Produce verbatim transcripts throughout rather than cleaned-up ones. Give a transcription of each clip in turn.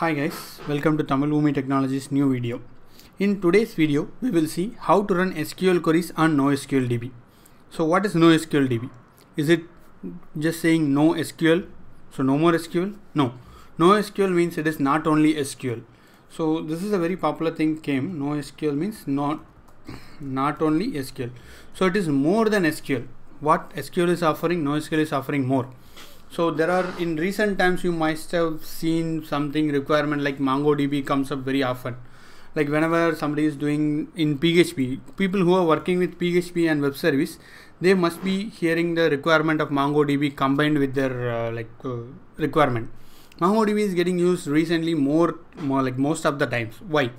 Hi guys, welcome to Tamil Umi Technologies new video. In today's video, we will see how to run S Q L queries on NoSQL D B. So what is NoSQL D B? Is it just saying no S Q L? So no more S Q L? No. NoSQL means it is not only S Q L. So this is a very popular thing came. NoSQL means not, not only S Q L. So it is more than S Q L. What S Q L is offering, NoSQL is offering more. So there are, in recent times, you might have seen something requirement like MongoDB comes up very often. Like whenever somebody is doing in P H P, people who are working with P H P and web service, they must be hearing the requirement of MongoDB combined with their uh, like uh, requirement. MongoDB is getting used recently more, more like most of the times. Why?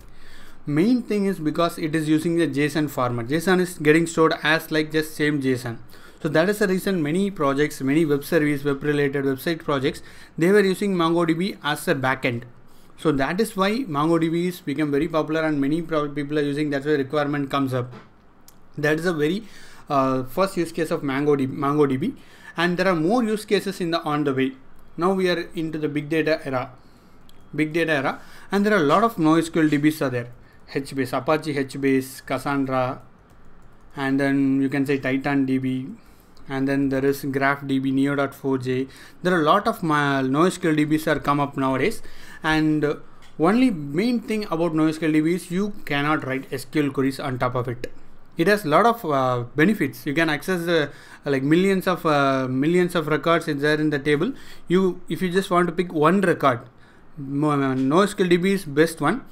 Main thing is because it is using the JSON format. JSON is getting stored as like just same JSON. So that is the reason many projects, many web service, web related website projects, they were using MongoDB as a backend. So that is why MongoDB has become very popular and many people are using. That's why requirement comes up. That is a very uh, first use case of MongoDB, MongoDB. And there are more use cases in the on the way. Now we are into the big data era, big data era, and there are a lot of NoSQL D Bs are there. HBase, Apache HBase, Cassandra, and then you can say Titan D B, and then there is GraphDB, Neo dot four j. There are a lot of my NoSQL D Bs are come up nowadays, and uh, only main thing about NoSQL D B is you cannot write S Q L queries on top of it. It has a lot of uh, benefits. You can access uh, like millions of uh, millions of records is there in the table. You, if you just want to pick one record, NoSQL D B is best one,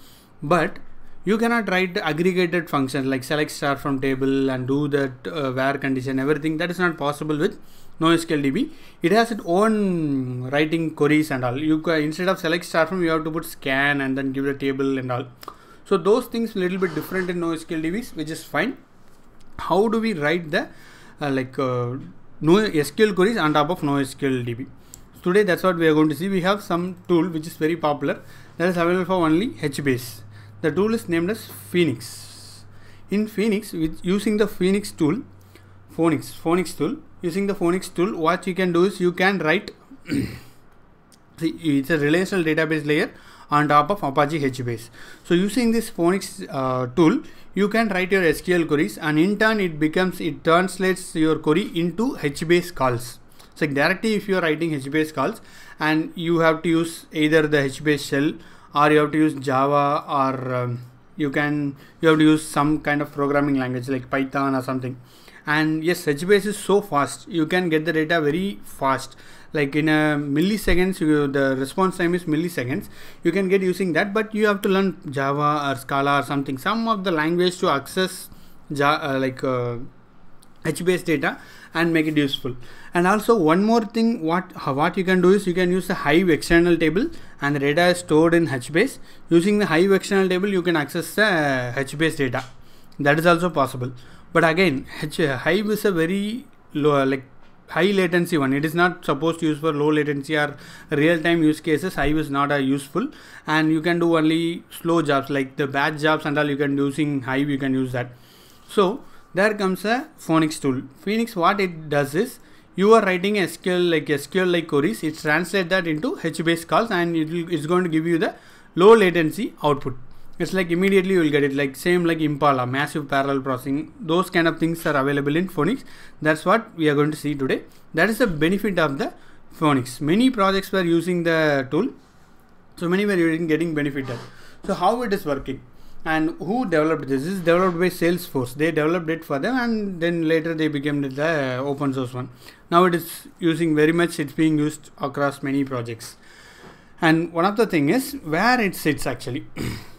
but you cannot write aggregated functions like select star from table and do that uh, where condition, everything. That is not possible with NoSQL D B. It has its own writing queries and all. You can, instead of select star from, you have to put scan and then give the table and all. So those things little bit different in NoSQL D Bs, which is fine. How do we write the uh, like uh, NoSQL queries on top of NoSQL D B? Today that's what we are going to see. We have some tool which is very popular that is available for only HBase. The tool is named as Phoenix. In Phoenix, with using the Phoenix tool, Phoenix, Phoenix tool, using the Phoenix tool, what you can do is you can write. See, it's a relational database layer on top of Apache HBase. So using this Phoenix uh, tool, you can write your S Q L queries, and in turn it becomes, it translates your query into HBase calls. So directly if you are writing HBase calls, and you have to use either the HBase shell, or you have to use Java, or um, you can, you have to use some kind of programming language like Python or something. And yes, HBase is so fast. You can get the data very fast. Like in a milliseconds, you, the response time is milliseconds. You can get using that, but you have to learn Java or Scala or something, some of the language to access Java, uh, like uh, HBase data and make it useful. And also one more thing, what what you can do is you can use the Hive external table, and the data is stored in HBase. Using the Hive external table, you can access the uh, HBase data. That is also possible. But again, H Hive is a very low, like high latency one. It is not supposed to use for low latency or real time use cases. Hive is not a useful, and you can do only slow jobs like the batch jobs and all. You can do using Hive, you can use that. So there comes a Phoenix tool. Phoenix, what it does is, you are writing S Q L like S Q L like queries. It translates that into HBase calls, and it will, it's going to give you the low latency output. It's like immediately you will get it, like same like Impala, massive parallel processing. Those kind of things are available in Phoenix. That's what we are going to see today. That is the benefit of the Phoenix. Many projects were using the tool, so many were getting benefited. So how it is working and who developed this? This is developed by Salesforce. They developed it for them, and then later they became the open source one. Now it is using very much. It's being used across many projects. And one of the thing is where it sits actually.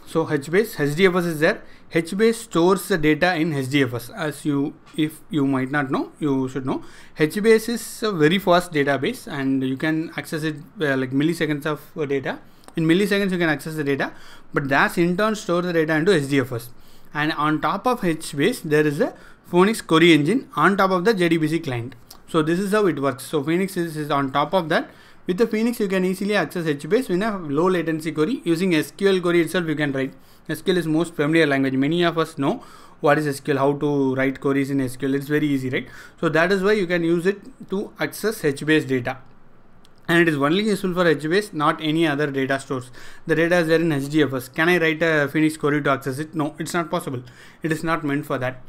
So HBase, H D F S is there. HBase stores the data in H D F S. As you, if you might not know, you should know. HBase is a very fast database, and you can access it uh, like milliseconds of uh, data. In milliseconds you can access the data, but that's in turn store the data into H D F S. And on top of HBase, there is a Phoenix query engine on top of the J D B C client. So this is how it works. So Phoenix is, is on top of that. With the Phoenix, you can easily access HBase in a low latency query. Using S Q L query itself, you can write. S Q L is most familiar language. Many of us know what is S Q L, how to write queries in S Q L. It's very easy, right? So that is why you can use it to access HBase data. and it is only useful for HBase, not any other data stores. The data is there in H D F S. Can I write a Phoenix query to access it? No, it's not possible. It is not meant for that.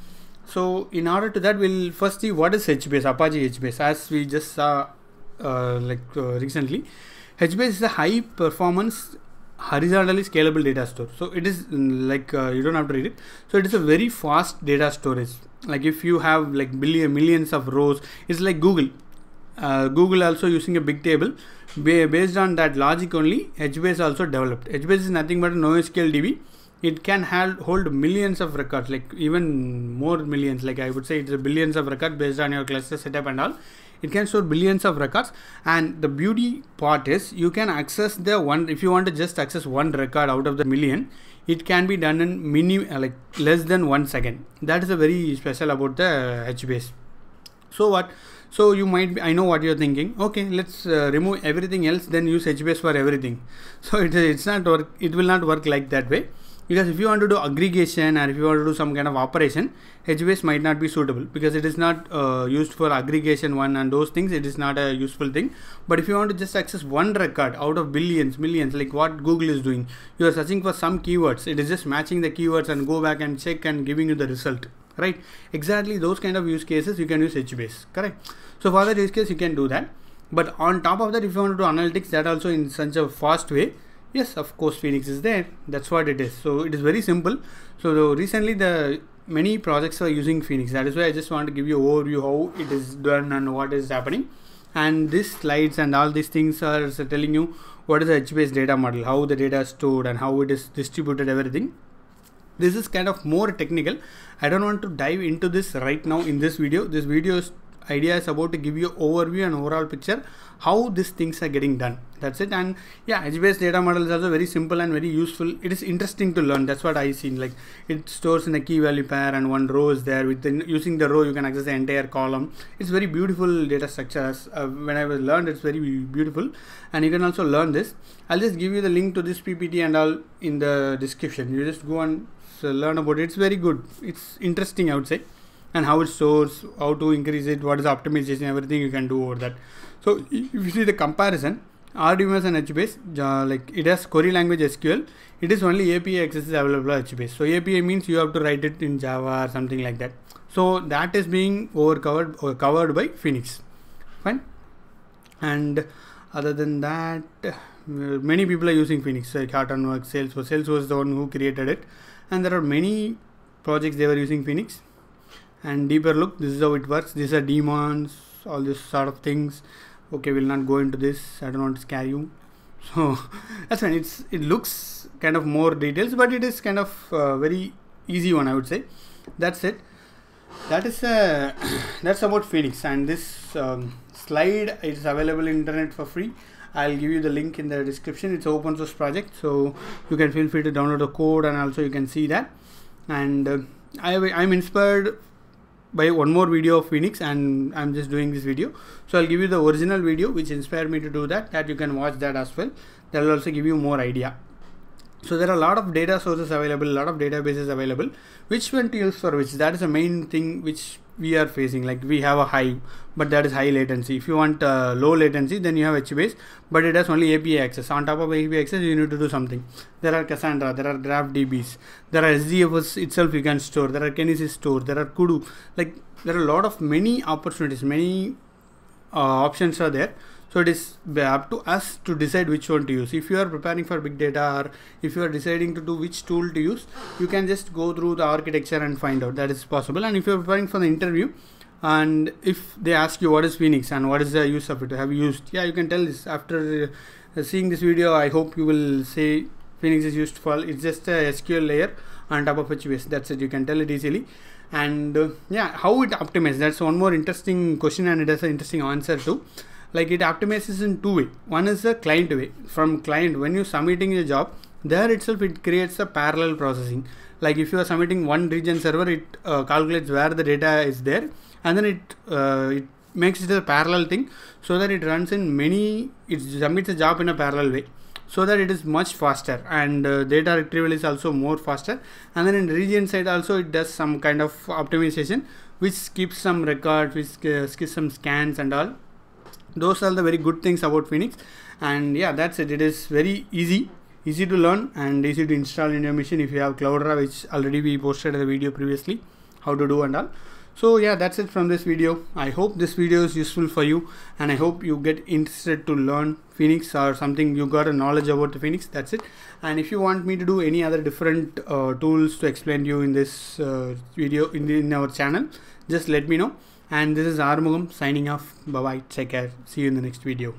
So in order to that, we'll first see what is HBase, Apache HBase. As we just saw uh, like uh, recently, HBase is a high performance horizontally scalable data store. So it is like uh, you don't have to read it. So it is a very fast data storage. Like if you have like billion millions of rows, it's like Google. Uh, Google also using a big table. Based on that logic only, HBase also developed. HBase is nothing but a NoSQL D B. It can hold millions of records, like even more millions. Like I would say, it's billions of records based on your cluster setup and all. It can store billions of records, and the beauty part is you can access the one. If you want to just access one record out of the million, it can be done in mini like less than one second. That is a very special about the HBase. So what? So you might be, I know what you're thinking. Okay, let's uh, remove everything else, then use HBase for everything. So it, it's not work. It will not work like that way. Because if you want to do aggregation or if you want to do some kind of operation, HBase might not be suitable because it is not uh, used for aggregation one and those things. It is not a useful thing. But if you want to just access one record out of billions, millions, like what Google is doing, you are searching for some keywords. It is just matching the keywords and go back and check and giving you the result. Right? Exactly those kind of use cases you can use HBase. Correct? So for that use case, you can do that. But on top of that, if you want to do analytics, that also in such a fast way. Yes, of course, Phoenix is there. That's what it is. So it is very simple. So recently, the many projects are using Phoenix. That is why I just want to give you an overview how it is done and what is happening. And these slides and all these things are telling you what is the HBase data model, how the data is stored and how it is distributed, everything. This is kind of more technical. I don't want to dive into this right now in this video. This video's idea is about to give you an overview and overall picture how these things are getting done. That's it. And yeah, HBase data model is also very simple and very useful. It is interesting to learn. That's what I seen. Like it stores in a key value pair and one row is there. With the, using the row, you can access the entire column. It's very beautiful data structures. Uh, when I was learned, it's very beautiful, and you can also learn this. I'll just give you the link to this P P T and all in the description. You just go and learn about it. It's very good. It's interesting, I would say. And how it stores, how to increase it, what is optimization, everything you can do over that. So if you see the comparison, Arumugam and HBase, uh, like it has query language S Q L. It is only A P I access is available at HBase. So A P I means you have to write it in Java or something like that. So that is being over covered or covered by Phoenix. Fine. And other than that, many people are using Phoenix, like Hortonworks, Salesforce. Salesforce is the one who created it, and there are many projects they were using Phoenix. And deeper look, this is how it works. These are daemons, all this sort of things. Okay, we'll not go into this. I don't want to scare you. So that's fine. It's it looks kind of more details, but it is kind of uh, very easy one, I would say. That's it. That is uh, that's about Phoenix. And this um, slide is available in internet for free. I'll give you the link in the description. It's an open source project, so you can feel free to download the code and also you can see that. And uh, I I'm inspired by one more video of Phoenix, and I'm just doing this video. So I'll give you the original video which inspired me to do that, that you can watch that as well. That will also give you more idea. So there are a lot of data sources available, a lot of databases available. Which one to use for which? That is the main thing which we are facing. Like we have a Hive, but that is high latency. If you want uh, low latency, then you have HBase, but it has only A P I access. On top of A P I access, you need to do something. There are Cassandra, there are GraphDBs, there are S D F S itself you can store, there are Kinesis store, there are Kudu. Like there are a lot of many opportunities, many uh, options are there. So it is up to us to decide which one to use. If you are preparing for big data or if you are deciding to do which tool to use, you can just go through the architecture and find out. That is possible. And if you are preparing for the interview and if they ask you what is Phoenix and what is the use of it, have you used? Yeah, you can tell this. After seeing this video, I hope you will say Phoenix is used for, it's just a S Q L layer on top of HBase. That's it. You can tell it easily. And uh, yeah, how it optimizes. That's one more interesting question and it has an interesting answer too. Like it optimizes in two way. One is the client way. From client, when you're submitting your job, there itself it creates a parallel processing. Like if you are submitting one region server, it uh, calculates where the data is there, and then it uh, it makes it a parallel thing, so that it runs in many. It submits a job in a parallel way, so that it is much faster, and uh, data retrieval is also more faster. And then in region side also it does some kind of optimization, which skips some records, which uh, skips some scans and all. those are the very good things about Phoenix. And yeah, that's it. It is very easy, easy to learn and easy to install in your machine if you have Cloudera, which already we posted the video previously, how to do and all. So yeah, that's it from this video. I hope this video is useful for you, and I hope you get interested to learn Phoenix or something, you got a knowledge about the Phoenix. That's it. And if you want me to do any other different uh, tools to explain to you in this uh, video in, the, in our channel, just let me know. And this is Arumugam signing off. Bye bye. Take care. See you in the next video.